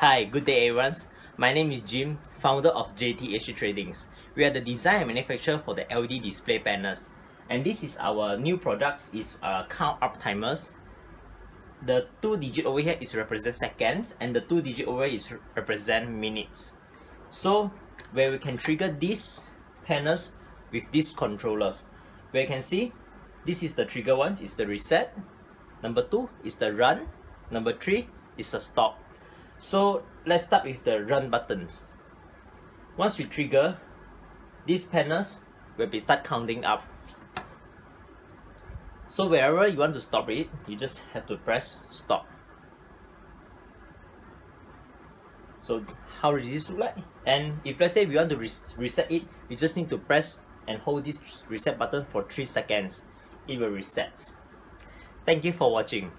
Hi, good day everyone. My name is Jim, founder of JTH Tradings. We are the design and manufacturer for the LED display panels. And this is our new products, is count-up timers. The 2-digit over here is represent seconds, and the 2-digit over here is represent minutes. So, where we can trigger these panels with these controllers. Where you can see, this is the trigger one, is the reset. Number 2 is the run. Number 3 is the stop. So let's start with the run buttons. Once we trigger, these panels will be start counting up. So wherever you want to stop it, you just have to press stop. So how does this look like? And if let's say we want to reset it, we just need to press and hold this reset button for 3 seconds. It will reset. Thank you for watching.